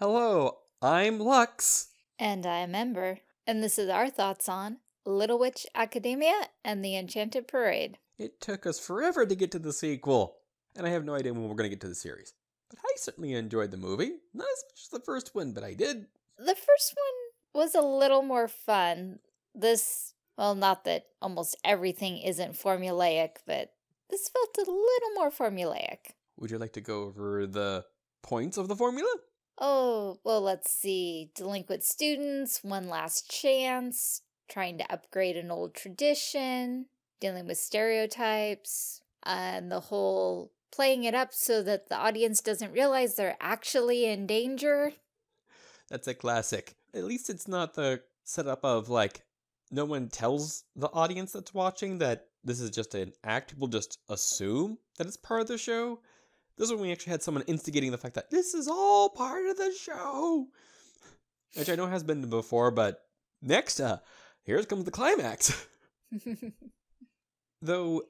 Hello, I'm Lux. And I'm Ember. And this is our thoughts on Little Witch Academia and the Enchanted Parade. It took us forever to get to the sequel, and I have no idea when we're going to get to the series. But I certainly enjoyed the movie. Not as much as the first one, but I did. The first one was a little more fun. This, well, not that almost everything isn't formulaic, but this felt a little more formulaic. Would you like to go over the points of the formula? Oh, well, let's see. Delinquent students, one last chance, trying to upgrade an old tradition, dealing with stereotypes, and the whole playing it up so that the audience doesn't realize they're actually in danger. That's a classic. At least it's not the setup of, like, no one tells the audience that's watching that this is just an act. People just assume that it's part of the show. This is when we actually had someone instigating the fact that this is all part of the show. Which I know has been before, but next, here comes the climax. Though,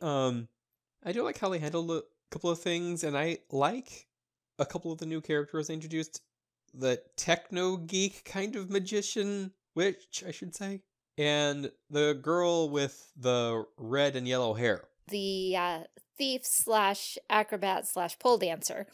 I do like how they handled a couple of things, and I like a couple of the new characters they introduced. The techno-geek kind of magician, witch, I should say. And the girl with the red and yellow hair. The thief slash acrobat slash pole dancer.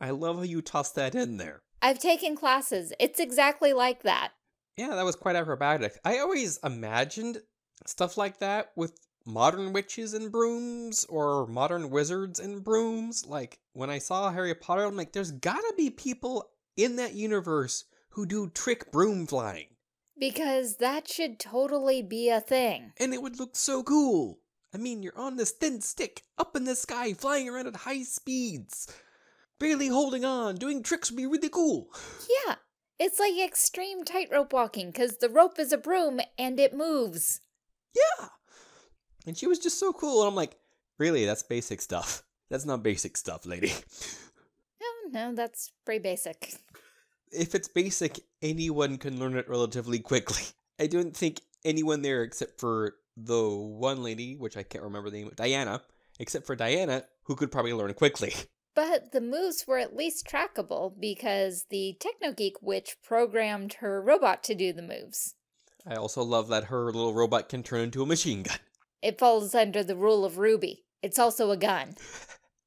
I love how you tossed that in there. I've taken classes. It's exactly like that. Yeah, that was quite acrobatic. I always imagined stuff like that with modern witches and brooms or modern wizards and brooms. Like, when I saw Harry Potter, I'm like, there's gotta be people in that universe who do trick broom flying. Because that should totally be a thing. And it would look so cool. I mean, you're on this thin stick, up in the sky, flying around at high speeds. Barely holding on, doing tricks would be really cool. Yeah, it's like extreme tightrope walking, because the rope is a broom and it moves. Yeah, and she was just so cool, and I'm like, really, that's basic stuff. That's not basic stuff, lady. No, that's pretty basic. If it's basic, anyone can learn it relatively quickly. I don't think anyone there except for the one lady, which I can't remember the name of, Diana, except for Diana, who could probably learn quickly. But the moves were at least trackable because the techno-geek witch programmed her robot to do the moves. I also love that her little robot can turn into a machine gun. It falls under the rule of Ruby. It's also a gun.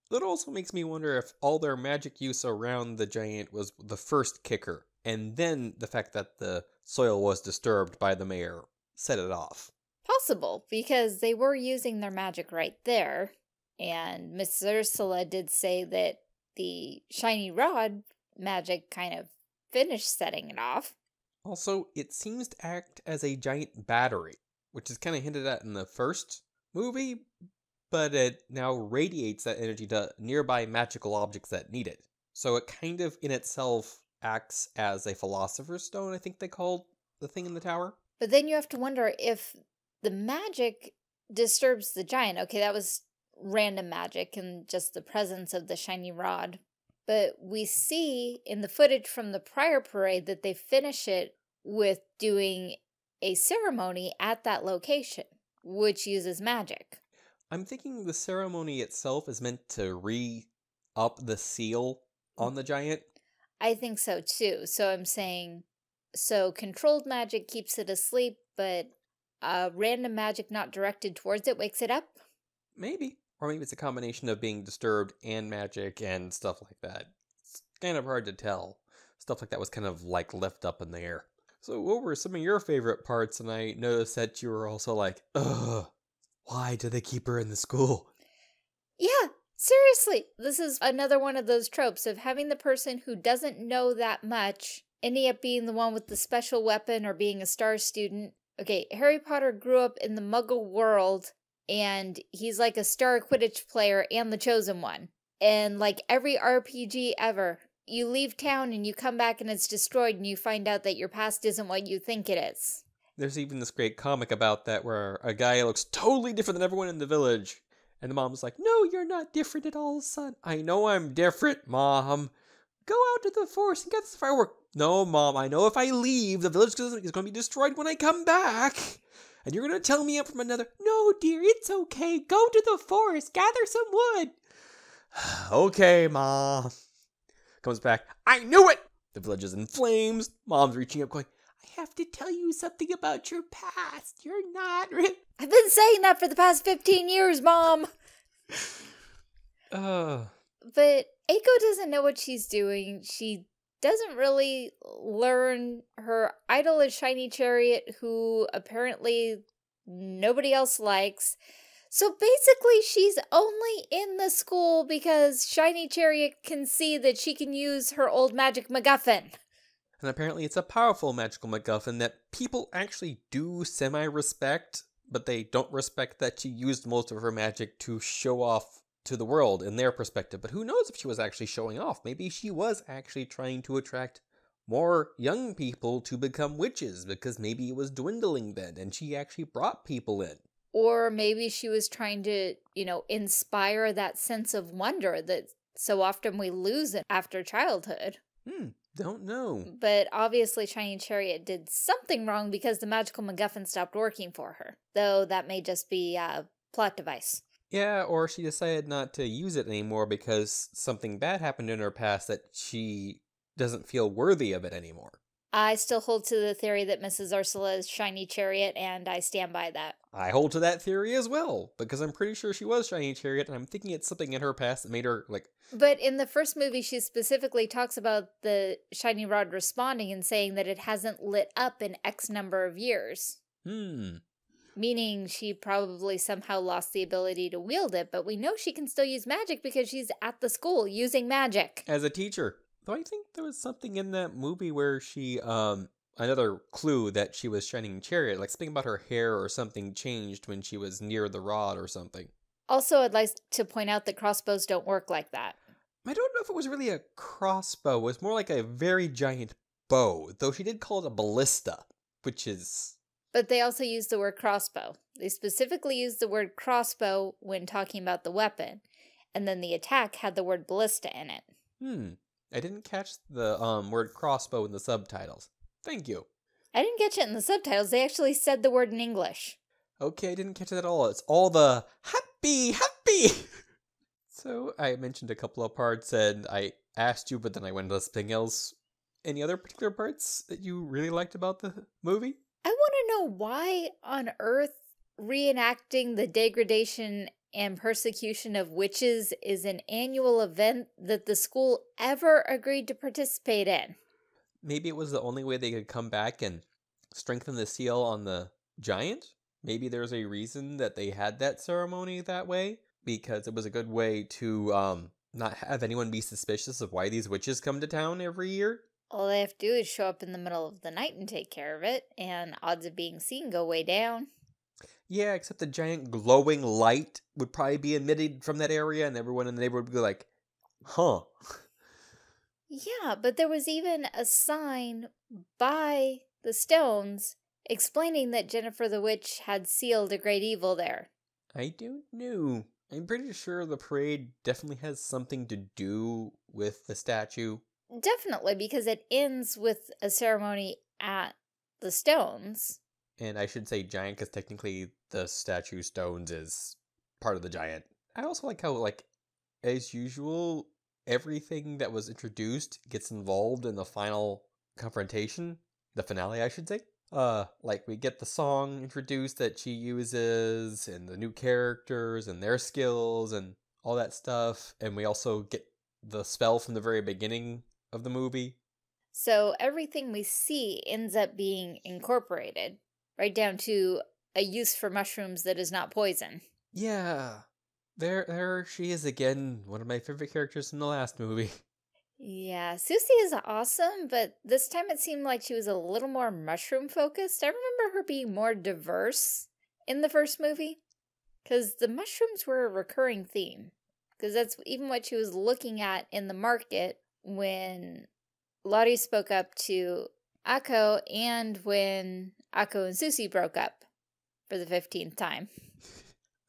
That also makes me wonder if all their magic use around the giant was the first kicker, and then the fact that the soil was disturbed by the mayor set it off. Possible, because they were using their magic right there, and Mrs. Ursula did say that the Shiny Rod magic kind of finished setting it off. Also, it seems to act as a giant battery, which is kind of hinted at in the first movie, but it now radiates that energy to nearby magical objects that need it. So it kind of in itself acts as a philosopher's stone, I think they called the thing in the tower. But then you have to wonder if the magic disturbs the giant. Okay, that was random magic and just the presence of the Shiny Rod. But we see in the footage from the prior parade that they finish it with doing a ceremony at that location, which uses magic. I'm thinking the ceremony itself is meant to re-up the seal on the giant. I think so, too. So I'm saying, so controlled magic keeps it asleep, but random magic not directed towards it wakes it up? Maybe. Or maybe it's a combination of being disturbed and magic and stuff like that. It's kind of hard to tell. Stuff like that was kind of like left up in the air. So what were some of your favorite parts? And I noticed that you were also like, ugh, why do they keep her in the school? Yeah, seriously. This is another one of those tropes of having the person who doesn't know that much ending up being the one with the special weapon or being a star student. Okay, Harry Potter grew up in the Muggle world, and he's like a star Quidditch player and the chosen one. And like every RPG ever, you leave town and you come back and it's destroyed and you find out that your past isn't what you think it is. There's even this great comic about that where a guy looks totally different than everyone in the village. And the mom's like, no, you're not different at all, son. I know I'm different, Mom. Go out to the forest and get this firework. No, Mom, I know if I leave, the village is going to be destroyed when I come back. And you're going to tell me up from another, no, dear, it's okay. Go to the forest, gather some wood. Okay, Mom. Comes back, I knew it. The village is in flames. Mom's reaching up going, I have to tell you something about your past. You're not... I've been saying that for the past 15 years, Mom. But Akko doesn't know what she's doing. She doesn't really learn. Her idol is Shiny Chariot, who apparently nobody else likes. So basically, she's only in the school because Shiny Chariot can see that she can use her old magic MacGuffin. And apparently it's a powerful magical MacGuffin that people actually do semi-respect, but they don't respect that she used most of her magic to show off to the world in their perspective. But who knows if she was actually showing off? Maybe she was actually trying to attract more young people to become witches, because maybe it was dwindling then, and she actually brought people in. Or maybe she was trying to, you know, inspire that sense of wonder that so often we lose it after childhood. Don't know. But obviously Shiny Chariot did something wrong because the magical MacGuffin stopped working for her. Though that may just be a plot device. Yeah, or she decided not to use it anymore because something bad happened in her past that she doesn't feel worthy of it anymore. I still hold to the theory that Mrs. Ursula is Shiny Chariot, and I stand by that. I hold to that theory as well, because I'm pretty sure she was Shiny Chariot, and I'm thinking it's something in her past that made her, like... But in the first movie, she specifically talks about the Shiny Rod responding and saying that it hasn't lit up in X number of years. Meaning she probably somehow lost the ability to wield it, but we know she can still use magic because she's at the school using magic. As a teacher. Though I think there was something in that movie where she, another clue that she was Shiny Chariot, like something about her hair or something changed when she was near the rod or something. Also, I'd like to point out that crossbows don't work like that. I don't know if it was really a crossbow. It was more like a very giant bow, though she did call it a ballista, which is... But they also used the word crossbow. They specifically used the word crossbow when talking about the weapon, and then the attack had the word ballista in it. I didn't catch the word crossbow in the subtitles. Thank you. I didn't catch it in the subtitles. They actually said the word in English. Okay, I didn't catch it at all. It's all the happy. So I mentioned a couple of parts and I asked you, but then I went to something else. Any other particular parts that you really liked about the movie? I want to know why on earth reenacting the degradation and persecution of witches is an annual event that the school ever agreed to participate in. Maybe it was the only way they could come back and strengthen the seal on the giant. Maybe there's a reason that they had that ceremony that way, because it was a good way to not have anyone be suspicious of why these witches come to town every year. All they have to do is show up in the middle of the night and take care of it, and odds of being seen go way down. Yeah, except the giant glowing light would probably be emitted from that area, and everyone in the neighborhood would be like, huh. Yeah, but there was even a sign by the stones explaining that Jennifer the Witch had sealed a great evil there. I don't know. I'm pretty sure the parade definitely has something to do with the statue. Definitely, because it ends with a ceremony at the stones. And I should say giant, because technically the statue stones is part of the giant. I also like how, like, as usual, everything that was introduced gets involved in the final confrontation. The finale, I should say. Like, we get the song introduced that she uses, and the new characters, and their skills, and all that stuff. And we also get the spell from the very beginning of the movie. So everything we see ends up being incorporated. Right down to a use for mushrooms that is not poison. Yeah. There she is again, one of my favorite characters in the last movie. Yeah, Susie is awesome, but this time it seemed like she was a little more mushroom-focused. I remember her being more diverse in the first movie, because the mushrooms were a recurring theme. Because that's even what she was looking at in the market when Lotte spoke up to Akko, and when Akko and Susie broke up for the 15th time.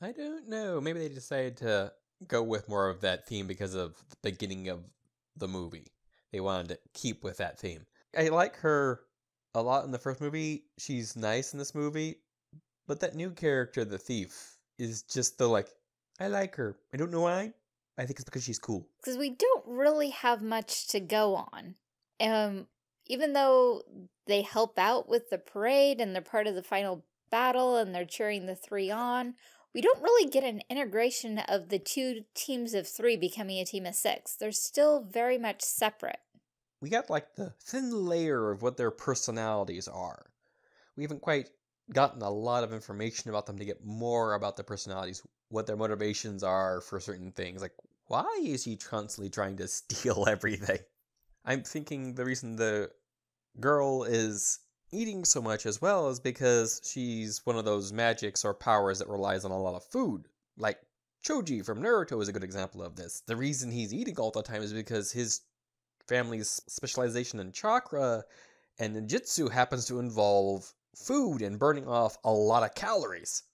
I don't know. Maybe they decided to go with more of that theme because of the beginning of the movie. They wanted to keep with that theme. I like her a lot in the first movie. She's nice in this movie. But that new character, the thief, is just the, like, I like her. I don't know why. I think it's because she's cool. Because we don't really have much to go on. Even though they help out with the parade and they're part of the final battle and they're cheering the three on, we don't really get an integration of the two teams of three becoming a team of six. They're still very much separate. We got like the thin layer of what their personalities are. We haven't quite gotten a lot of information about them to get more about their personalities, what their motivations are for certain things. Like, why is he constantly trying to steal everything? I'm thinking the reason the girl is eating so much as well is because she's one of those magics or powers that relies on a lot of food. Like Choji from Naruto is a good example of this. The reason he's eating all the time is because his family's specialization in chakra and ninjutsu happens to involve food and burning off a lot of calories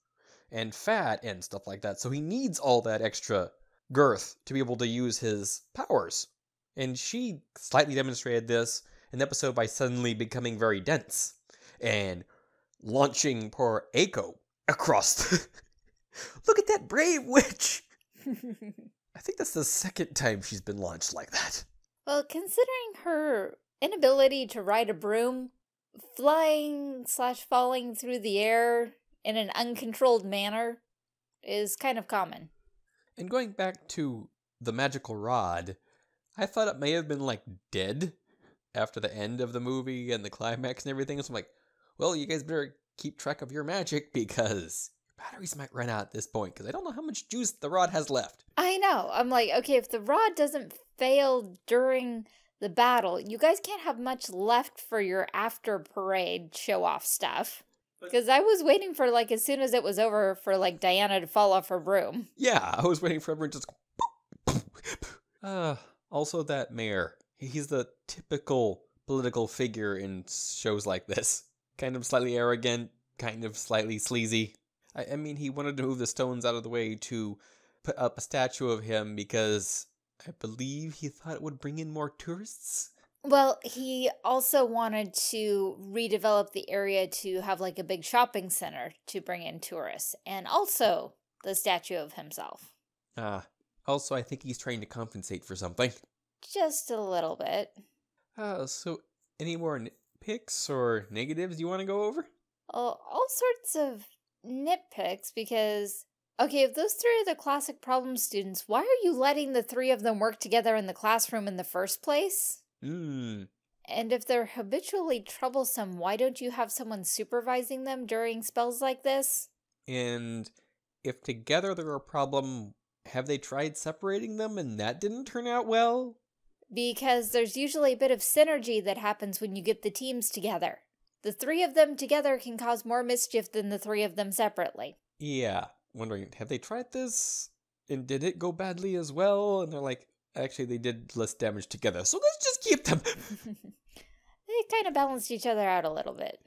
and fat and stuff like that. So he needs all that extra girth to be able to use his powers. And she slightly demonstrated this in the episode by suddenly becoming very dense and launching poor Akko across the... Look at that brave witch! I think that's the second time she's been launched like that. Well, considering her inability to ride a broom, flying / falling through the air in an uncontrolled manner is kind of common. And going back to the magical rod, I thought it may have been like dead after the end of the movie and the climax and everything. So I'm like, well, you guys better keep track of your magic because your batteries might run out at this point because I don't know how much juice the rod has left. I know. I'm like, okay, if the rod doesn't fail during the battle, you guys can't have much left for your after parade show off stuff. Because I was waiting for, like, as soon as it was over for, like, Diana to fall off her broom. Yeah, I was waiting for everyone just... also, that mayor. He's the typical political figure in shows like this. Kind of slightly arrogant, kind of slightly sleazy. I mean, he wanted to move the stones out of the way to put up a statue of him because I believe he thought it would bring in more tourists. Well, he also wanted to redevelop the area to have like a big shopping center to bring in tourists. And also the statue of himself. Also, I think he's trying to compensate for something. Just a little bit. So any more nitpicks or negatives you want to go over? Oh, all sorts of nitpicks because, okay, if those three are the classic problem students, why are you letting the three of them work together in the classroom in the first place? And if they're habitually troublesome, why don't you have someone supervising them during spells like this? And if together they're a problem, have they tried separating them and that didn't turn out well? Because there's usually a bit of synergy that happens when you get the teams together. The three of them together can cause more mischief than the three of them separately. Yeah. Wondering, have they tried this? And did it go badly as well? And they're like, actually, they did less damage together, so let's just keep them. They kind of balanced each other out a little bit.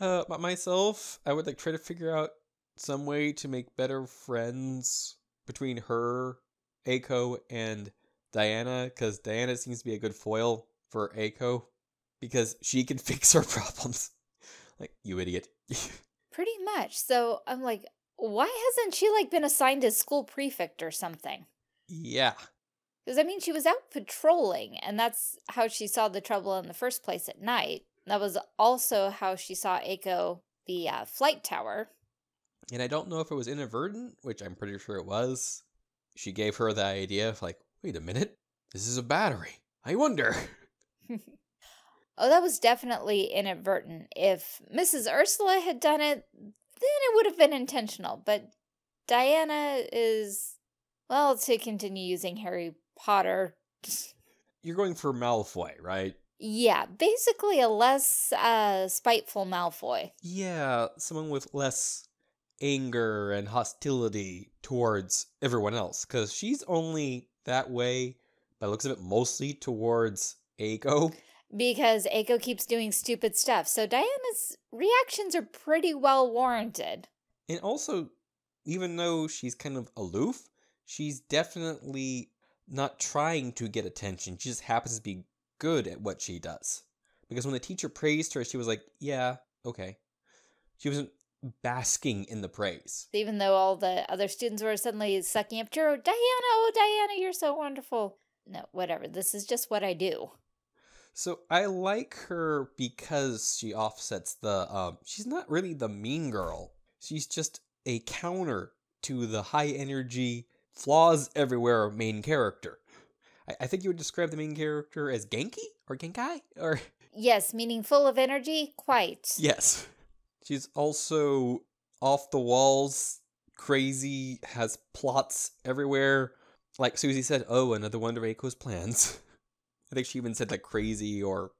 But myself, I would like try to figure out some way to make better friends between her, Akko, and Diana, because Diana seems to be a good foil for Akko, because she can fix her problems. Like, you idiot. Pretty much. So I'm like, why hasn't she like been assigned as school prefect or something? Yeah. Because, I mean, she was out patrolling, and that's how she saw the trouble in the first place at night. That was also how she saw Akko, the flight tower. And I don't know if it was inadvertent, which I'm pretty sure it was. She gave her the idea of, like, wait a minute, this is a battery. I wonder. Oh, that was definitely inadvertent. If Mrs. Ursula had done it, then it would have been intentional. But Diana is, well, to continue using Harry Potter. You're going for Malfoy, right? Yeah, basically a less spiteful Malfoy. Yeah, someone with less anger and hostility towards everyone else. Because she's only that way, by the looks of it, mostly towards Akko. Because Akko keeps doing stupid stuff. So Diana's reactions are pretty well warranted. And also, even though she's kind of aloof, she's definitely not trying to get attention. She just happens to be good at what she does. Because when the teacher praised her, she was like, yeah, okay. She wasn't basking in the praise. Even though all the other students were suddenly sucking up to her, Diana, oh, Diana, you're so wonderful. No, whatever. This is just what I do. So I like her because she offsets the, she's not really the mean girl. She's just a counter to the high energy, flaws everywhere main character. I think you would describe the main character as Genki or Genkai or... Yes, meaning full of energy, quite. Yes. She's also off the walls, crazy, has plots everywhere. Like Susie said, oh, another one to Reiko's plans. I think she even said like crazy or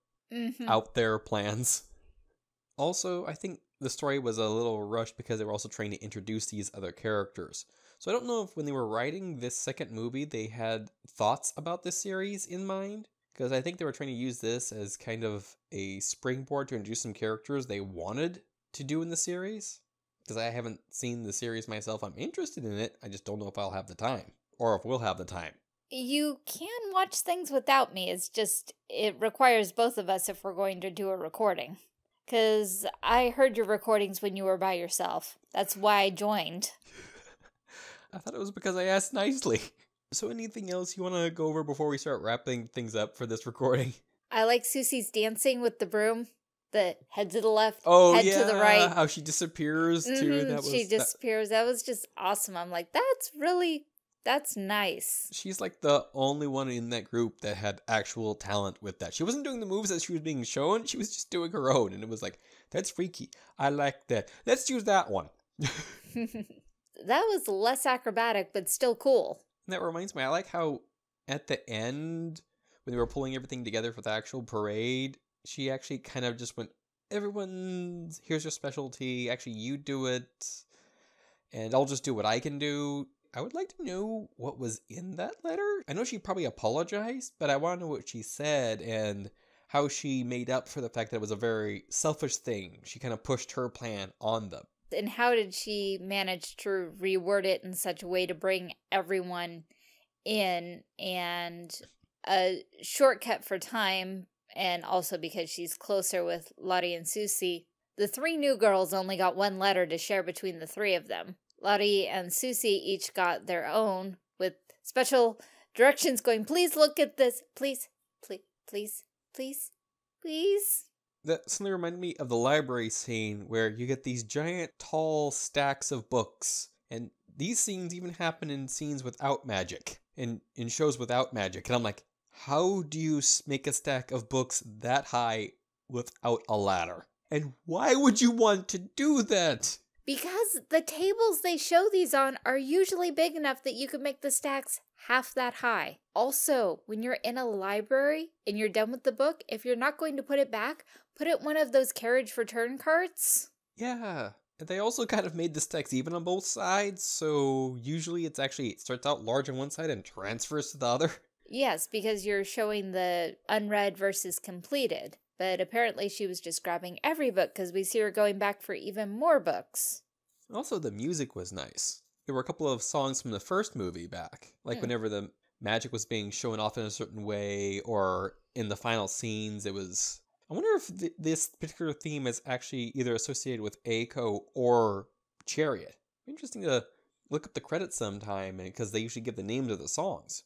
out there plans. Also, I think the story was a little rushed because they were also trying to introduce these other characters. So I don't know if when they were writing this second movie, they had thoughts about this series in mind. Because I think they were trying to use this as kind of a springboard to introduce some characters they wanted to do in the series. Because I haven't seen the series myself. I'm interested in it. I just don't know if I'll have the time. Or if we'll have the time. You can watch things without me. It's just, it requires both of us if we're going to do a recording. Because I heard your recordings when you were by yourself. That's why I joined. I thought it was because I asked nicely. So anything else you want to go over before we start wrapping things up for this recording? I like Susie's dancing with the broom. The head to the left, head to the right. How she disappears too. She disappears. That was just awesome. I'm like, that's nice. She's like the only one in that group that had actual talent with that. She wasn't doing the moves that she was being shown. She was just doing her own. And it was like, that's freaky. I like that. Let's use that one. That was less acrobatic, but still cool. And that reminds me, I like how at the end, when they were pulling everything together for the actual parade, she actually kind of just went, everyone, here's your specialty. Actually, you do it. And I'll just do what I can do. I would like to know what was in that letter. I know she probably apologized, but I want to know what she said and how she made up for the fact that it was a very selfish thing. She kind of pushed her plan on them. And how did she manage to reword it in such a way to bring everyone in and a shortcut for time? And also because she's closer with Lotte and Susie. The three new girls only got one letter to share between the three of them. Lotte and Susie each got their own with special directions going, please look at this. Please, please, please, please, please. That suddenly reminded me of the library scene where you get these giant tall stacks of books. And these scenes even happen in scenes without magic and in shows without magic. And I'm like, how do you make a stack of books that high without a ladder? And why would you want to do that? Because the tables they show these on are usually big enough that you could make the stacks half that high. Also, when you're in a library and you're done with the book, if you're not going to put it back, put it in one of those carriage return carts. Yeah. They also kind of made the stacks even on both sides, so usually it's actually, it starts out large on one side and transfers to the other. Yes, because you're showing the unread versus completed. But apparently she was just grabbing every book because we see her going back for even more books. Also, the music was nice. There were a couple of songs from the first movie back. Like whenever the magic was being shown off in a certain way or in the final scenes, it was... I wonder if this particular theme is actually either associated with Akko or Chariot. Interesting to look up the credits sometime because they usually give the names of the songs.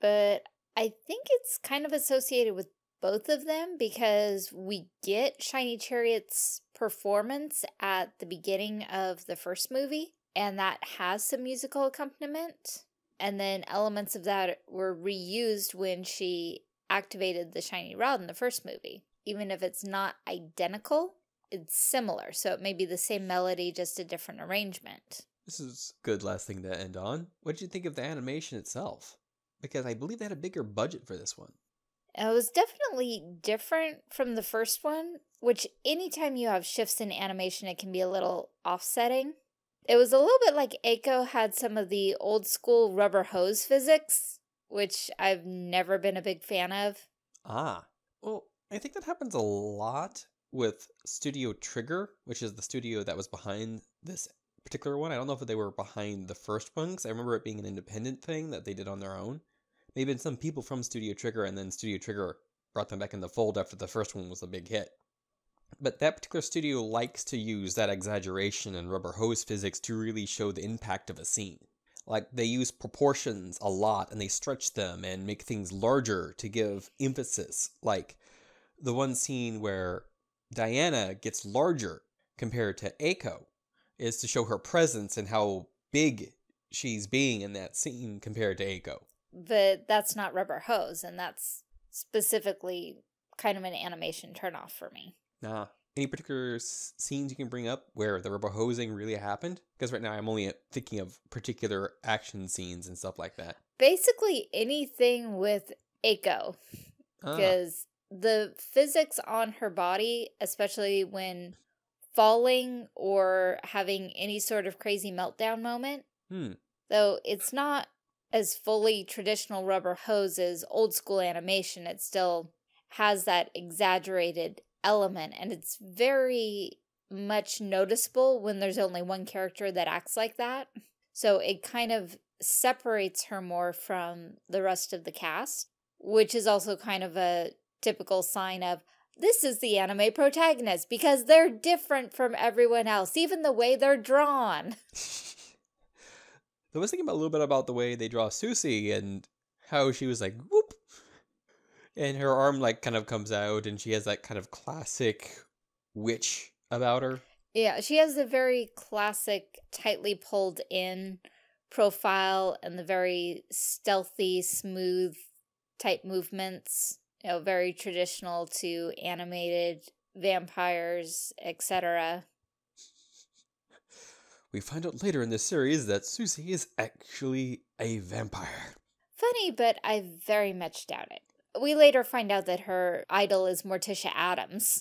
But I think it's kind of associated with both of them because we get Shiny Chariot's performance at the beginning of the first movie, and that has some musical accompaniment. And then elements of that were reused when she activated the Shiny Rod in the first movie. Even if it's not identical, it's similar. So it may be the same melody, just a different arrangement. This is a good last thing to end on. What did you think of the animation itself? Because I believe they had a bigger budget for this one. It was definitely different from the first one, which anytime you have shifts in animation, it can be a little offsetting. It was a little bit like Akko had some of the old school rubber hose physics, which I've never been a big fan of. Ah, well, I think that happens a lot with Studio Trigger, which is the studio that was behind this particular one. I don't know if they were behind the first one, because I remember it being an independent thing that they did on their own. They've been some people from Studio Trigger, and then Studio Trigger brought them back in the fold after the first one was a big hit. But that particular studio likes to use that exaggeration and rubber hose physics to really show the impact of a scene. Like, they use proportions a lot, and they stretch them and make things larger to give emphasis. Like, the one scene where Diana gets larger compared to Akko is to show her presence and how big she's being in that scene compared to Akko. But that's not rubber hose, and that's specifically kind of an animation turnoff for me. Nah. Any particular scenes you can bring up where the rubber hosing really happened? Because right now I'm only thinking of particular action scenes and stuff like that. Basically anything with Akko. Because the physics on her body, especially when falling or having any sort of crazy meltdown moment, though it's not as fully traditional rubber hose as old school animation, it still has that exaggerated element, and it's very much noticeable when there's only one character that acts like that. So it kind of separates her more from the rest of the cast, which is also kind of a typical sign of, this is the anime protagonist, because they're different from everyone else, even the way they're drawn. I was thinking a little bit about the way they draw Susie and how she was like, whoop, and her arm like kind of comes out, and she has that kind of classic witch about her. Yeah, she has the very classic tightly pulled in profile and the very stealthy, smooth type movements, you know, very traditional to animated vampires, etc. We find out later in this series that Susie is actually a vampire. Funny, but I very much doubt it. We later find out that her idol is Morticia Adams.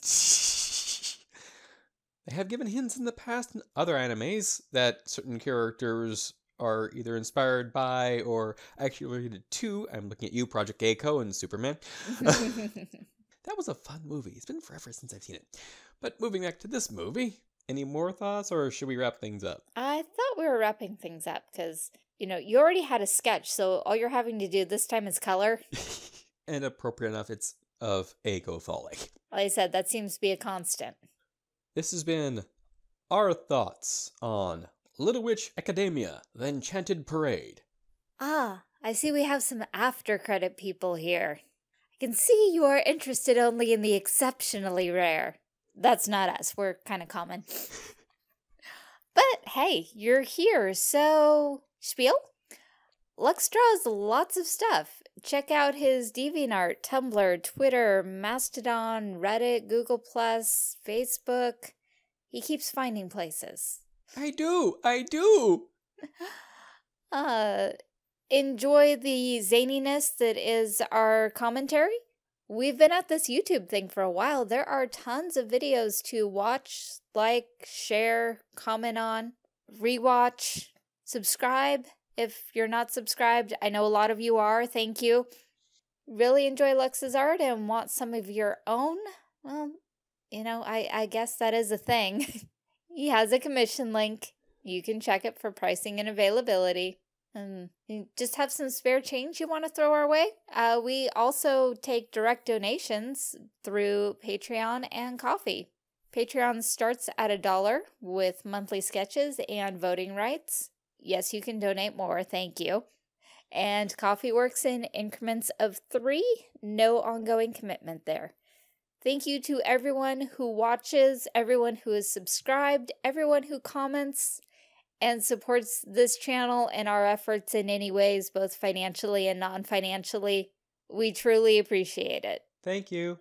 They have given hints in the past in other animes that certain characters are either inspired by or actually related to, I'm looking at you, Project Akko and Superman. That was a fun movie. It's been forever since I've seen it. But moving back to this movie, any more thoughts, or should we wrap things up? I thought we were wrapping things up because, you know, you already had a sketch, so all you're having to do this time is color. And appropriate enough, it's of Akko falling. Like I said, that seems to be a constant. This has been our thoughts on Little Witch Academia, The Enchanted Parade. Ah, I see we have some after-credit people here. I can see you are interested only in the exceptionally rare. That's not us. We're kind of common. But hey, you're here, so spiel? Lux draws lots of stuff. Check out his DeviantArt, Tumblr, Twitter, Mastodon, Reddit, Google+, Facebook. He keeps finding places. I do! Enjoy the zaniness that is our commentary. We've been at this YouTube thing for a while. There are tons of videos to watch, like, share, comment on, rewatch, subscribe if you're not subscribed. I know a lot of you are. Thank you. Really enjoy Lux's art and want some of your own? Well, you know, I guess that is a thing. He has a commission link. You can check it for pricing and availability. You just have some spare change you want to throw our way? We also take direct donations through Patreon and Ko-fi. Patreon starts at $1 with monthly sketches and voting rights. Yes, you can donate more, thank you. And Ko-fi works in increments of 3, no ongoing commitment there. Thank you to everyone who watches, everyone who is subscribed, everyone who comments and supports this channel and our efforts in any ways, both financially and non-financially. We truly appreciate it. Thank you.